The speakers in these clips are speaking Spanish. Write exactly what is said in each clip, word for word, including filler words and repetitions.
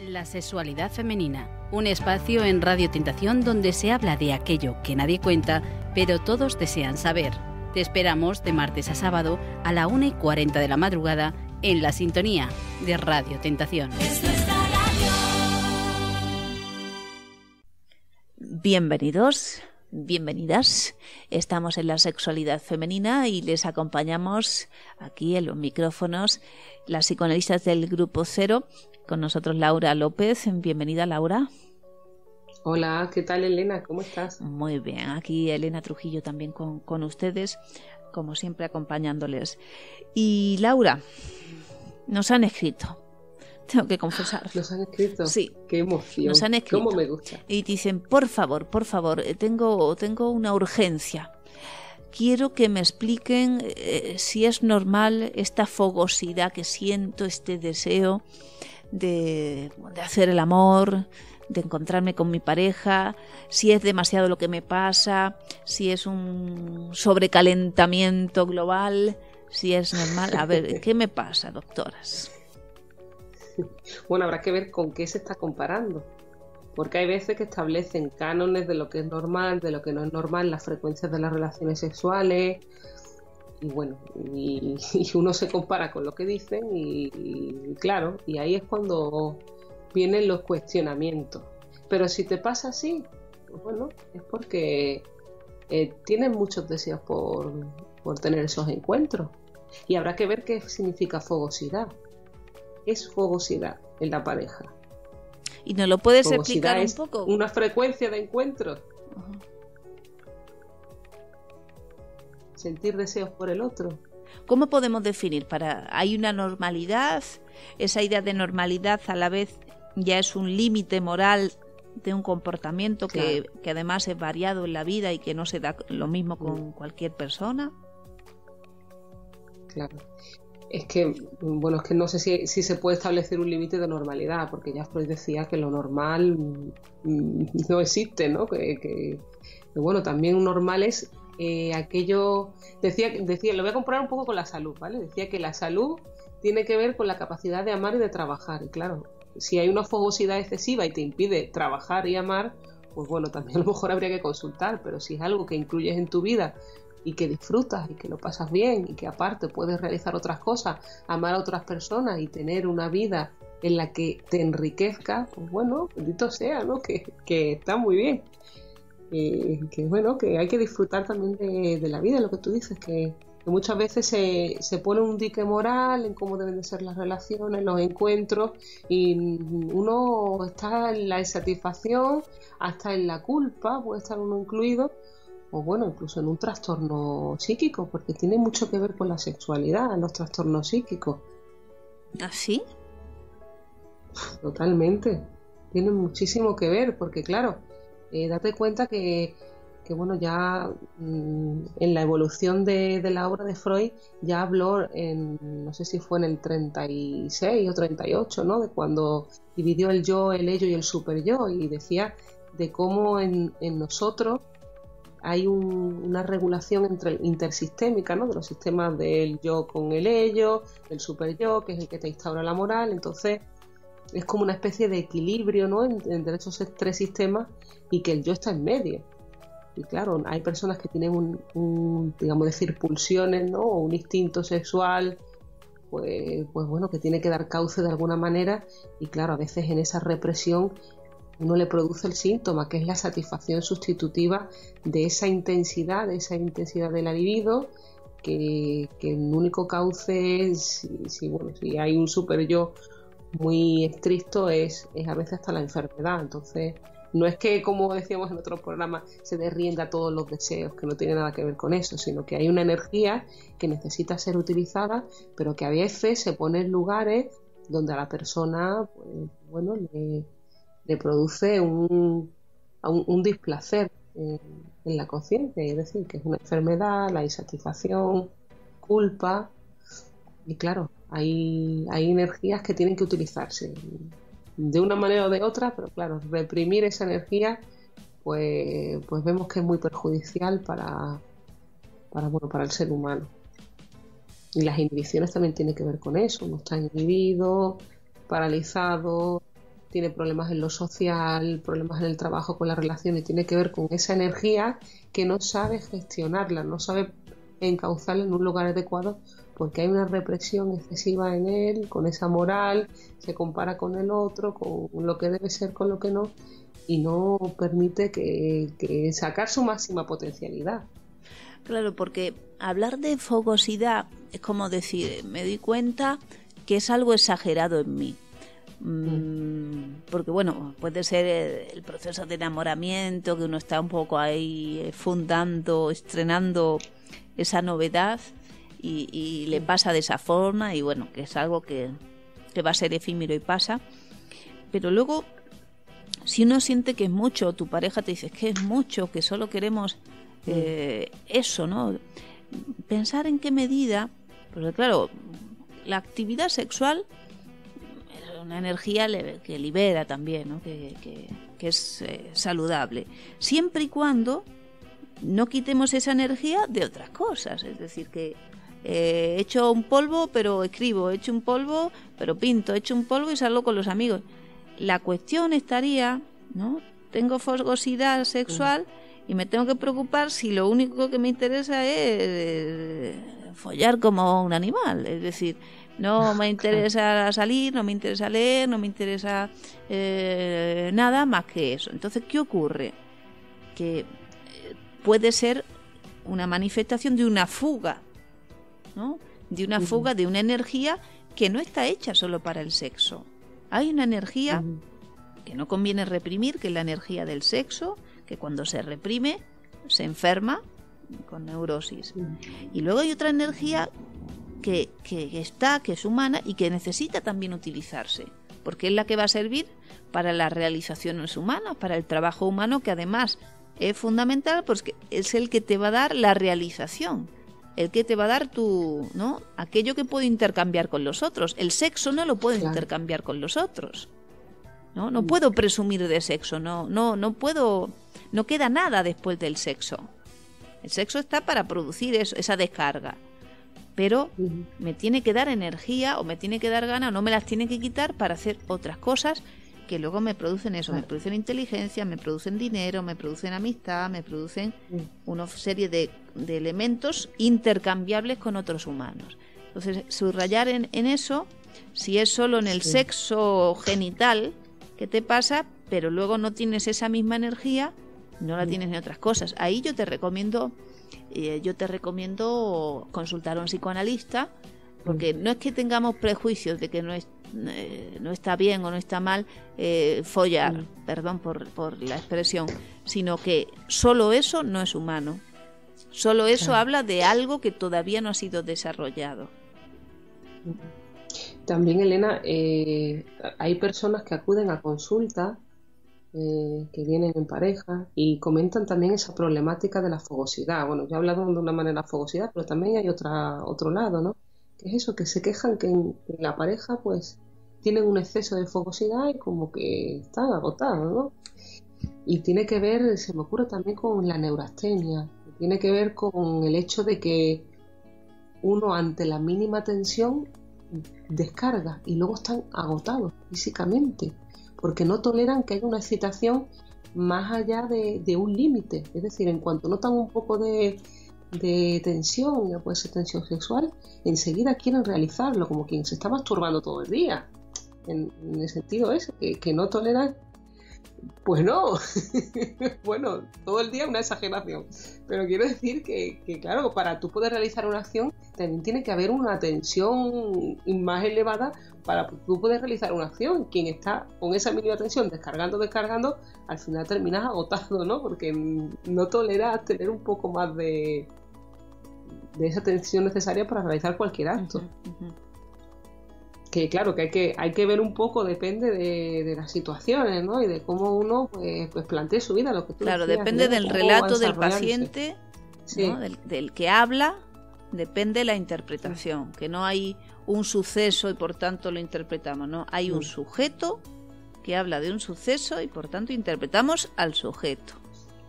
La sexualidad femenina, un espacio en Radio Tentación donde se habla de aquello que nadie cuenta, pero todos desean saber. Te esperamos de martes a sábado a la una y cuarenta de la madrugada en la sintonía de Radio Tentación. Bienvenidos, bienvenidas. Estamos en la sexualidad femenina y les acompañamos aquí en los micrófonos las psicoanalistas del Grupo Cero. Con nosotros Laura López. Bienvenida, Laura. Hola, ¿qué tal, Helena? ¿Cómo estás? Muy bien, aquí Helena Trujillo también con, con ustedes, como siempre acompañándoles. Y Laura, nos han escrito, tengo que confesar. ¿Nos han escrito? Sí. Qué emoción. Nos han escrito. ¿Cómo me gusta? Y dicen, por favor, por favor, tengo, tengo una urgencia. Quiero que me expliquen eh, si es normal esta fogosidad que siento, este deseo de, de hacer el amor, de encontrarme con mi pareja, si es demasiado lo que me pasa, si es un sobrecalentamiento global, si es normal. A ver, ¿qué me pasa, doctoras? Bueno, habrá que ver con qué se está comparando. Porque hay veces que establecen cánones de lo que es normal, de lo que no es normal, las frecuencias de las relaciones sexuales. Y bueno, y, y uno se compara con lo que dicen y, y claro, y ahí es cuando vienen los cuestionamientos. Pero si te pasa así, pues bueno, es porque eh, tienes muchos deseos por, por tener esos encuentros. Y habrá que ver qué significa fogosidad. Es fogosidad en la pareja. ¿Y nos lo puedes explicar un poco? Una frecuencia de encuentros. Uh-huh. Sentir deseos por el otro. ¿Cómo podemos definir? Para ¿Hay una normalidad? ¿Esa idea de normalidad a la vez ya es un límite moral de un comportamiento claro. que, que además es variado en la vida y que no se da lo mismo con uh-huh. cualquier persona? Claro. Es que, bueno, es que no sé si, si se puede establecer un límite de normalidad, porque ya Freud decía que lo normal mmm, no existe, ¿no? Que, que, que bueno, también normal es eh, aquello... Decía, decía, lo voy a comparar un poco con la salud, ¿vale? Decía que la salud tiene que ver con la capacidad de amar y de trabajar. Y claro, si hay una fogosidad excesiva y te impide trabajar y amar, pues bueno, también a lo mejor habría que consultar, pero si es algo que incluyes en tu vida y que disfrutas y que lo pasas bien y que aparte puedes realizar otras cosas, amar a otras personas y tener una vida en la que te enriquezca, pues bueno, bendito sea, ¿no? Que, que está muy bien. Eh, que bueno, que hay que disfrutar también de, de la vida, lo que tú dices, que, que muchas veces se, se pone un dique moral en cómo deben de ser las relaciones, los encuentros, y uno está en la insatisfacción, hasta en la culpa, puede estar uno incluido, o bueno, incluso en un trastorno psíquico, porque tiene mucho que ver con la sexualidad, los trastornos psíquicos. ¿Ah, sí? Totalmente. Tiene muchísimo que ver, porque claro, eh, date cuenta que, que bueno, ya mmm, en la evolución de, de la obra de Freud, ya habló, en, no sé si fue en el treinta y seis o treinta y ocho, ¿no? De cuando dividió el yo, el ello y el superyo, y decía de cómo en, en nosotros hay un, una regulación entre, intersistémica, ¿no? De los sistemas del yo con el ello, del superyo, que es el que te instaura la moral. Entonces es como una especie de equilibrio, ¿no? Entre esos tres sistemas y que el yo está en medio. Y claro, hay personas que tienen un, un digamos decir, pulsiones, ¿no? O un instinto sexual, pues, pues bueno, que tiene que dar cauce de alguna manera. Y claro, a veces en esa represión uno le produce el síntoma, que es la satisfacción sustitutiva de esa intensidad, de esa intensidad del libido, que, que el único cauce, es, si, bueno, si hay un superyo muy estricto, es, es a veces hasta la enfermedad. Entonces, no es que, como decíamos en otros programas, se derrienda todos los deseos, que no tiene nada que ver con eso, sino que hay una energía que necesita ser utilizada, pero que a veces se pone en lugares donde a la persona, pues, bueno, le... le produce un, un, un displacer en, en la consciente, es decir, que es una enfermedad, la insatisfacción, culpa, y claro, hay, hay energías que tienen que utilizarse de una manera o de otra, pero claro, reprimir esa energía, pues, pues vemos que es muy perjudicial para, para, bueno, para el ser humano. Y las inhibiciones también tienen que ver con eso, uno está inhibido, paralizado, tiene problemas en lo social, problemas en el trabajo, con las relaciones, tiene que ver con esa energía que no sabe gestionarla, no sabe encauzarla en un lugar adecuado porque hay una represión excesiva en él, con esa moral, se compara con el otro, con lo que debe ser, con lo que no, y no permite que, que sacar su máxima potencialidad. Claro, porque hablar de fogosidad es como decir, me di cuenta que es algo exagerado en mí. Porque bueno, puede ser el proceso de enamoramiento, que uno está un poco ahí fundando, estrenando esa novedad y, y le pasa de esa forma, y bueno, que es algo que, que va a ser efímero y pasa. Pero luego, si uno siente que es mucho, tu pareja te dice que es mucho, que solo queremos eh, eso, ¿no? Pensar en qué medida, porque claro, la actividad sexual, una energía que libera también, ¿no? que, que, que es eh, saludable, siempre y cuando no quitemos esa energía de otras cosas. Es decir, que eh, echo un polvo pero escribo, echo un polvo pero pinto, echo un polvo y salgo con los amigos. La cuestión estaría, ¿no? Tengo fogosidad sexual y me tengo que preocupar si lo único que me interesa es eh, follar como un animal. Es decir, no me interesa salir, no me interesa leer, no me interesa eh, nada más que eso. Entonces, ¿qué ocurre? Que puede ser una manifestación de una fuga, ¿no? De una fuga de una energía que no está hecha solo para el sexo. Hay una energía que no conviene reprimir, que es la energía del sexo, que cuando se reprime se enferma con neurosis. Y luego hay otra energía Que, que está, que es humana y que necesita también utilizarse, porque es la que va a servir para las realizaciones humanas, para el trabajo humano, que además es fundamental porque es el que te va a dar la realización, el que te va a dar tu, ¿no? Aquello que puedo intercambiar con los otros. El sexo no lo puedo [S2] Claro. [S1] Intercambiar con los otros, ¿no? No puedo presumir de sexo, no, no, no puedo, no queda nada después del sexo. El sexo está para producir eso, esa descarga. Pero me tiene que dar energía o me tiene que dar ganas, o no me las tiene que quitar para hacer otras cosas que luego me producen eso, me producen inteligencia, me producen dinero, me producen amistad, me producen una serie de, de elementos intercambiables con otros humanos. Entonces, subrayar en, en eso, si es solo en el sí. sexo genital que te pasa, pero luego no tienes esa misma energía, no la tienes en otras cosas. Ahí yo te recomiendo... yo te recomiendo consultar a un psicoanalista, porque no es que tengamos prejuicios de que no es, no está bien o no está mal eh, follar, sí. perdón por, por la expresión, sino que solo eso no es humano, solo eso claro. habla de algo que todavía no ha sido desarrollado. También, Helena, eh, hay personas que acuden a consulta Eh, que vienen en pareja y comentan también esa problemática de la fogosidad. Bueno, ya he hablado de una manera de fogosidad, pero también hay otra, otro lado, ¿no? Que es eso, que se quejan que en, en la pareja pues tienen un exceso de fogosidad y como que están agotados, ¿no? Y tiene que ver, se me ocurre también, con la neurastenia, tiene que ver con el hecho de que uno ante la mínima tensión descarga y luego están agotados físicamente, porque no toleran que haya una excitación más allá de, de un límite. Es decir, en cuanto notan un poco de, de tensión, ya puede ser tensión sexual, enseguida quieren realizarlo, como quien se está masturbando todo el día. En, en el sentido ese, que, que no toleran, pues no, bueno, todo el día una exageración. Pero quiero decir que, que, claro, para tú poder realizar una acción, también tiene que haber una tensión más elevada para tú poder realizar una acción. Quien está con esa mínima tensión, descargando, descargando, al final terminas agotado, ¿no? Porque no toleras tener un poco más de, de esa tensión necesaria para realizar cualquier acto. Uh-huh, uh-huh. Que claro, que hay que, hay que ver un poco, depende de, de las situaciones, ¿no? Y de cómo uno pues, pues plantee su vida. Lo que tú claro, decías, depende, ¿no? Del relato del paciente, sí. ¿no? Del, del que habla, depende la interpretación, que no hay un suceso y por tanto lo interpretamos, ¿no? Hay un sujeto que habla de un suceso y por tanto interpretamos al sujeto,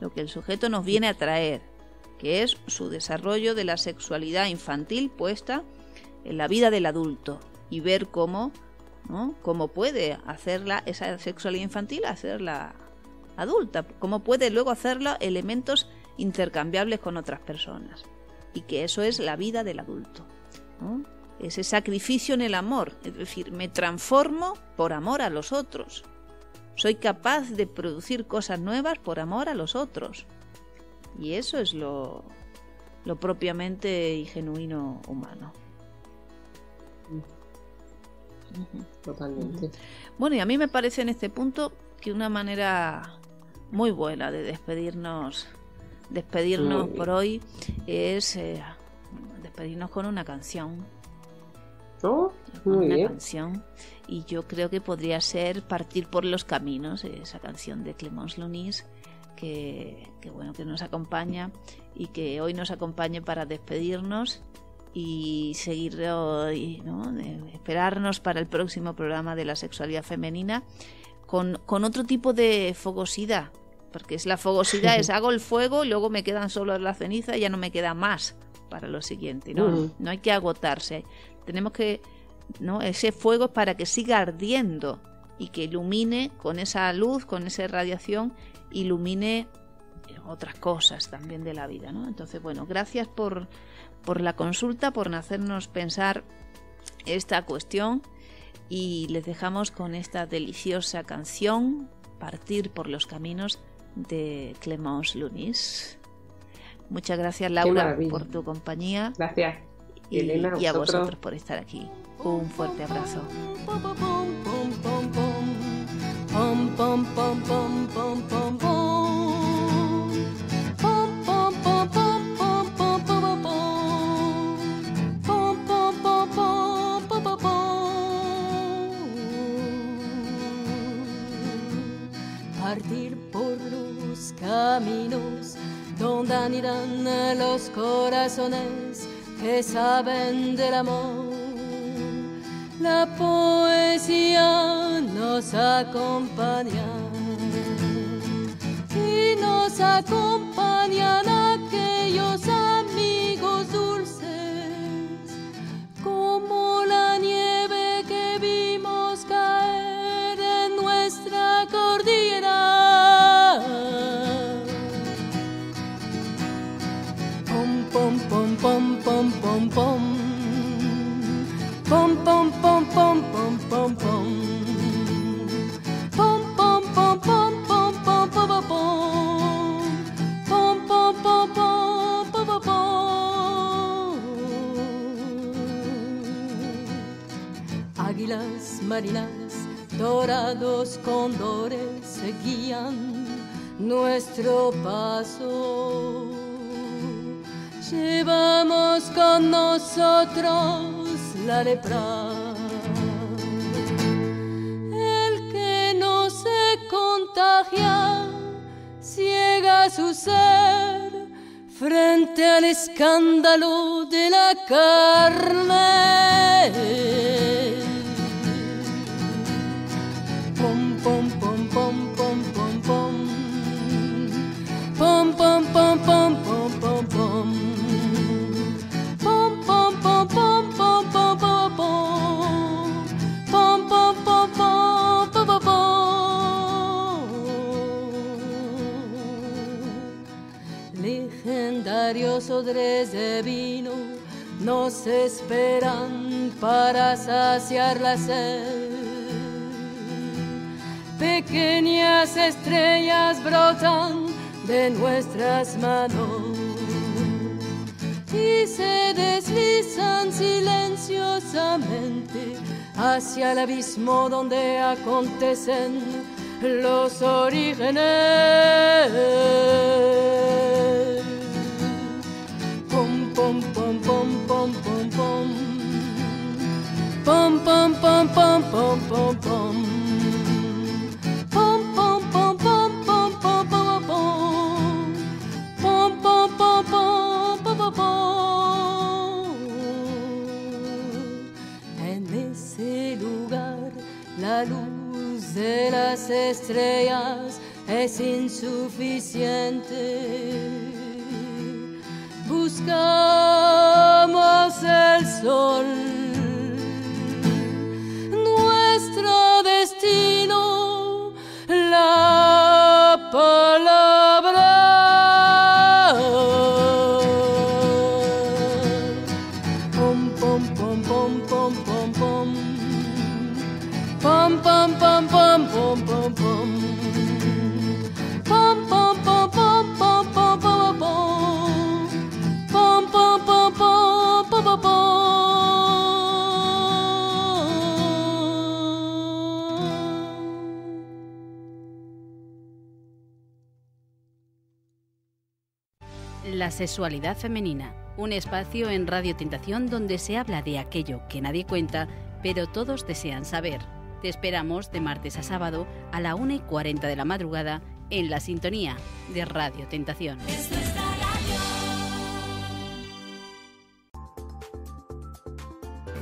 lo que el sujeto nos viene a traer, que es su desarrollo de la sexualidad infantil puesta en la vida del adulto, y ver cómo ¿no? ¿Cómo puede hacerla esa sexualidad infantil hacerla adulta? ¿Cómo puede luego hacerla elementos intercambiables con otras personas? Y que eso es la vida del adulto, ¿no? Ese sacrificio en el amor, es decir, me transformo por amor a los otros. Soy capaz de producir cosas nuevas por amor a los otros. Y eso es lo, lo propiamente y genuino humano. Totalmente. Bueno, y a mí me parece en este punto que una manera muy buena de despedirnos, despedirnos por hoy es eh, despedirnos con una canción. Oh, muy una bien. Canción, y yo creo que podría ser Partir por los Caminos, esa canción de Clémence Lunis que, que bueno, que nos acompaña y que hoy nos acompañe para despedirnos y seguir hoy, ¿no? Esperarnos para el próximo programa de la sexualidad femenina con, con otro tipo de fogosidad, porque es la fogosidad es hago el fuego y luego me quedan solo la ceniza y ya no me queda más para lo siguiente, ¿no? Uh-huh. No hay que agotarse. Tenemos que, ¿no? Ese fuego es para que siga ardiendo y que ilumine con esa luz, con esa radiación, ilumine otras cosas también de la vida, ¿no? Entonces, bueno, gracias por, por la consulta, por hacernos pensar esta cuestión, y les dejamos con esta deliciosa canción, Partir por los Caminos, de Clémence Lunis. Muchas gracias, Laura, por tu compañía. Gracias. Y, Helena, y a vosotros por estar aquí. Un fuerte abrazo. Partir por los caminos donde anirán los corazones que saben del amor. La poesía nos acompaña y nos acompañan aquellos amigos dulces, como la nieve que vimos caer en nuestra cordillera. Pom, pom, pom, pom, pom, pom, pom. Pom pom pom pom pom pom pom. Pom pom pom pom pom pom pom pom pom. Pom pom pom pom pom pom pom. Águilas marinas, dorados cóndores seguían nuestro paso. Llevamos con nosotros la lepra, el que no se contagia ciega su ser frente al escándalo de la carne. Pom pom pom pom pom pom pom. Pom pom pom pom pom pom pom. Legendarios odres de vino nos esperan para saciar la sed. Pequeñas estrellas brotan de nuestras manos y se deslizan silenciosamente hacia el abismo donde acontecen los orígenes. Pom, pom, pom, pom, pom, pom, pom. Pom, pom, pom, pom, pom, pom, pom. La luz de las estrellas es insuficiente. Buscamos el sol. Nuestro pom pom pom. Pom pom pom pom pom pom pom pom. Pom pom pom pom pom pom pom. La sexualidad femenina. Un espacio en Radio Tentación donde se habla de aquello que nadie cuenta, pero todos desean saber. Te esperamos de martes a sábado a la una y cuarenta de la madrugada en la sintonía de Radio Tentación.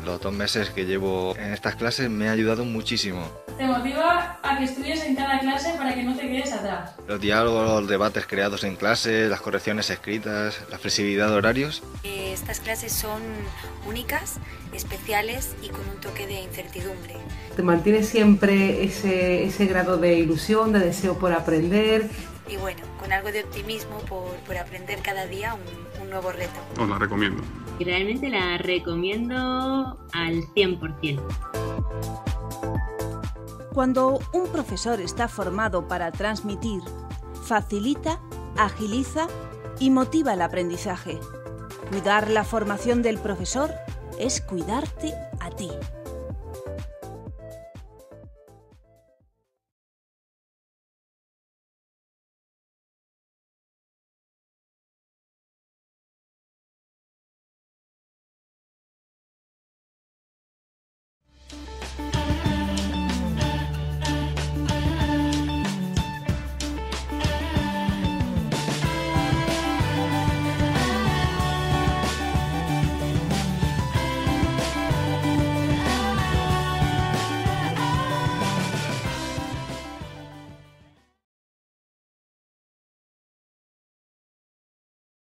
Los dos meses que llevo en estas clases me ha ayudado muchísimo. Te motiva a que estudies en cada clase para que no te quedes atrás. Los diálogos, los debates creados en clase, las correcciones escritas, la flexibilidad de horarios. Eh, estas clases son únicas, especiales y con un toque de incertidumbre. Te mantiene siempre ese, ese grado de ilusión, de deseo por aprender. Y bueno, con algo de optimismo por, por aprender cada día un, un nuevo reto. Os la recomiendo. Y realmente la recomiendo al cien por cien. Cuando un profesor está formado para transmitir, facilita, agiliza y motiva el aprendizaje. Cuidar la formación del profesor es cuidarte a ti.